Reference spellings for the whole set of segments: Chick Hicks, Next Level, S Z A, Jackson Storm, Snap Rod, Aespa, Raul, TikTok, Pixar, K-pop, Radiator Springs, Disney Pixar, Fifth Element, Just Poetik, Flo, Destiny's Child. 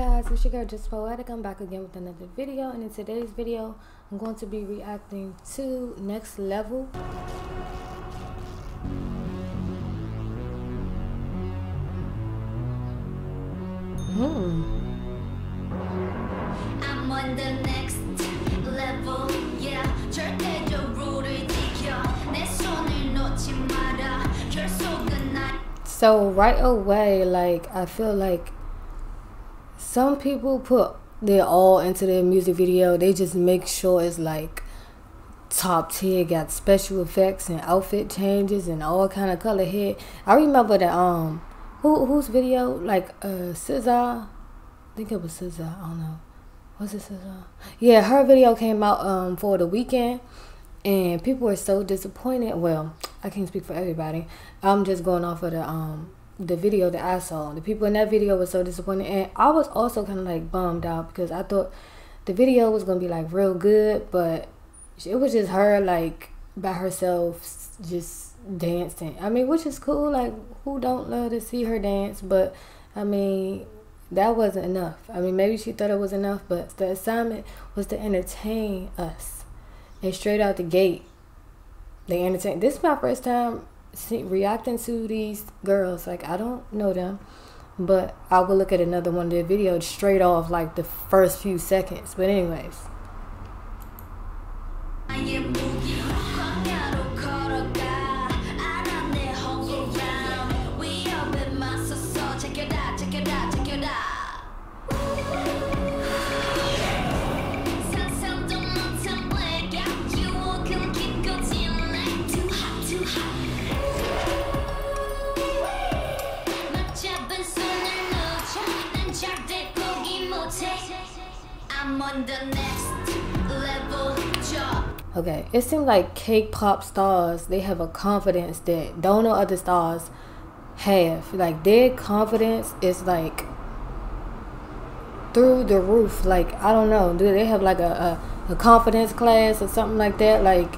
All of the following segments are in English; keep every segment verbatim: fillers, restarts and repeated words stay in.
guys, it's your girl Just Poetik. I'm back again with another video, and in today's video I'm going to be reacting to Next Level. hmm. I'm on the next level, yeah. So right away, like, I feel like some people put their all into their music video. They just make sure it's like top tier, got special effects and outfit changes and all kind of color hair. I remember that um, who whose video, like uh, S Z A, I think it was S Z A. I don't know, was it S Z A? Yeah, her video came out um for the weekend, and people were so disappointed. Well, I can't speak for everybody. I'm just going off of the um the video that I saw. The people in that video were so disappointed, and I was also kind of like bummed out because I thought the video was gonna be like real good, but it was just her like by herself just dancing. I mean, which is cool. Like, who don't love to see her dance? But I mean, that wasn't enough. I mean, maybe she thought it was enough, but the assignment was to entertain us. And straight out the gate, they entertain. This is my first time see, reacting to these girls. Like, I don't know them, but I will look at another one of their videos straight off, like the first few seconds. But anyways. Okay, it seems like K-pop stars, they have a confidence that don't know other stars have. Like, their confidence is like through the roof. Like, I don't know, do they have like a, a, a confidence class or something like that? Like,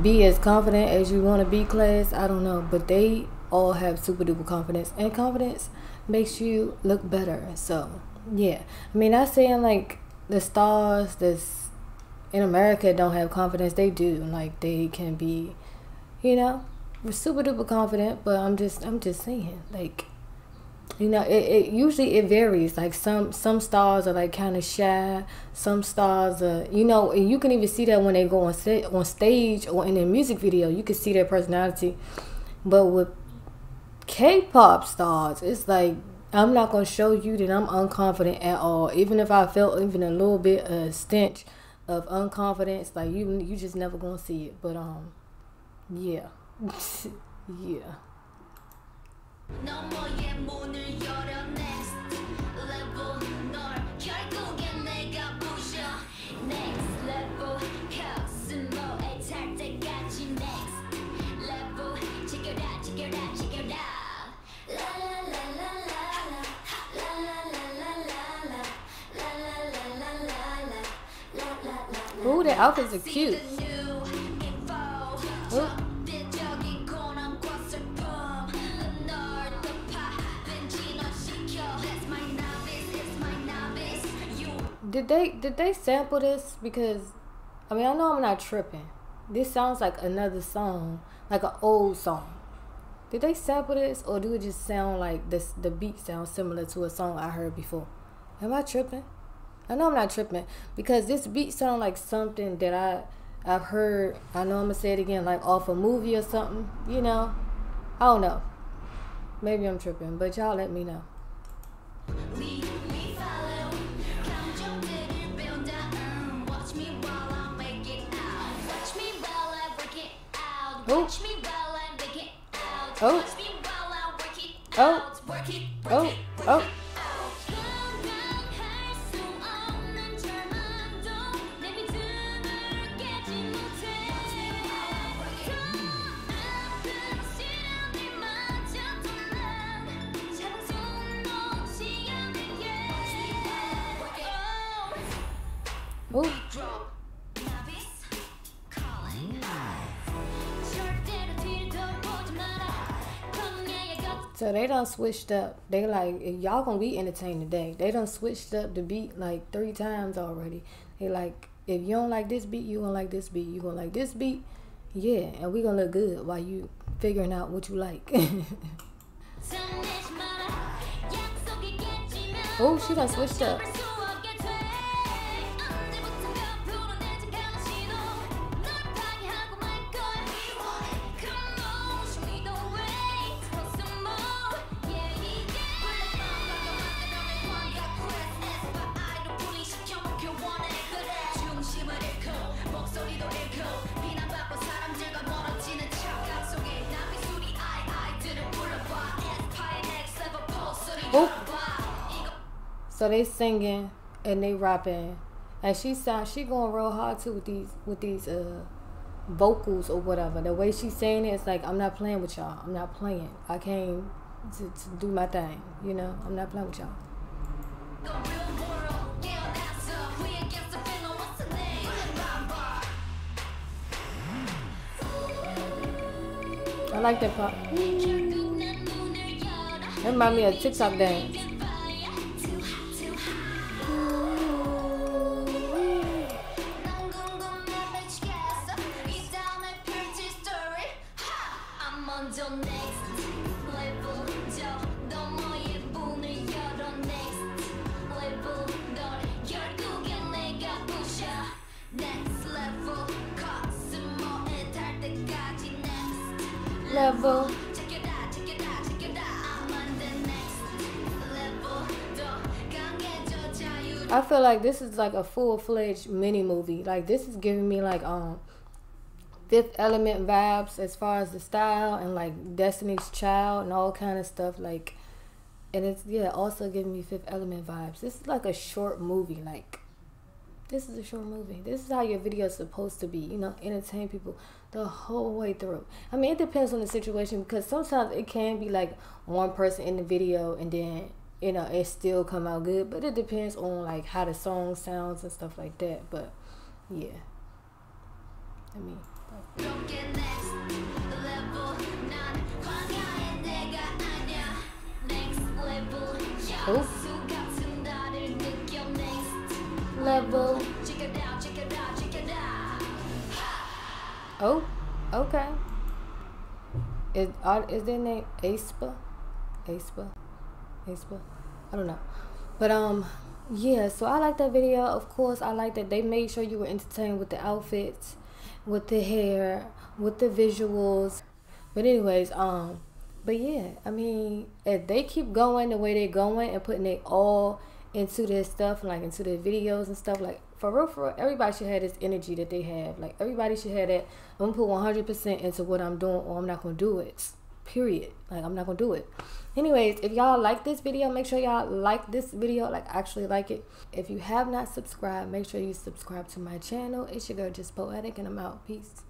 be as confident as you want to be class? I don't know, but they all have super duper confidence, and confidence makes you look better. So yeah, I mean, I'm saying like the stars that's in America don't have confidence. They do. Like, they can be, you know, super duper confident. But I'm just, I'm just saying, like, you know, it, it usually it varies. Like, some some stars are like kind of shy. Some stars are, you know, and you can even see that when they go on st on stage or in a music video, you can see their personality. But with K-pop stars, it's like, I'm not gonna show you that I'm unconfident at all. Even if I felt even a little bit a stench of unconfidence, like, you, you just never gonna see it. But um, yeah, yeah. No more yet, next level, nor next level, next level. Check it out, check it out, check it out. Ooh, the outfits are cute. Ooh. Did they did they sample this? Because I mean, I know I'm not tripping. This sounds like another song, like an old song. Did they sample this, or do it just sound like this? The beat sounds similar to a song I heard before. Am I tripping? I know I'm not tripping, because this beat sound like something that I, I've heard. I know I'm gonna say it again, like off a movie or something, you know? I don't know. Maybe I'm tripping, but y'all let me know. Leave me, follow, come jump in, build up, um, watch me while I make it out. Watch me while I work it out. Watch me while I make it out. Watch me while I work it out. Work it, work it, work it. Ooh. So they done switched up. They like, if y'all gonna be entertained today. They done switched up the beat like three times already. They like, if you don't like this beat, you gonna like this beat. You gonna like this beat. Yeah, and we gonna look good while you figuring out what you like. Oh, she done switched up. Oh. So they singing and they rapping, and she sound she going real hard too with these with these uh vocals or whatever. The way she saying it, it's like, I'm not playing with y'all. I'm not playing. I came to, to do my thing. You know, I'm not playing with y'all. I like that pop. That reminds me of TikTok dance. Level. I feel like this is like a full-fledged mini movie. Like, this is giving me like um Fifth Element vibes as far as the style, and like Destiny's Child and all kind of stuff. Like, and it's, yeah, also giving me Fifth Element vibes. This is like a short movie. Like, this is a short movie. This is how your video is supposed to be. You know, entertain people the whole way through. I mean, it depends on the situation, because sometimes it can be like one person in the video and then, you know, it still come out good, but it depends on like how the song sounds and stuff like that. But yeah, I mean, oh. Level. Oh, okay. Is are, is their name Aespa? Aespa. Facebook, I don't know, but um yeah, so I like that video. Of course, I like that they made sure you were entertained with the outfits, with the hair, with the visuals. But anyways, um but yeah, I mean, if they keep going the way they're going and putting it all into their stuff, like into their videos and stuff, like for real for real, everybody should have this energy that they have. Like, everybody should have that, I'm gonna put one hundred percent into what I'm doing, or I'm not gonna do it, period. Like, I'm not gonna do it. Anyways, if y'all like this video, make sure y'all like this video, like actually like it. If you have not subscribed, make sure you subscribe to my channel. It's your girl Just Poetik, and I'm out. Peace.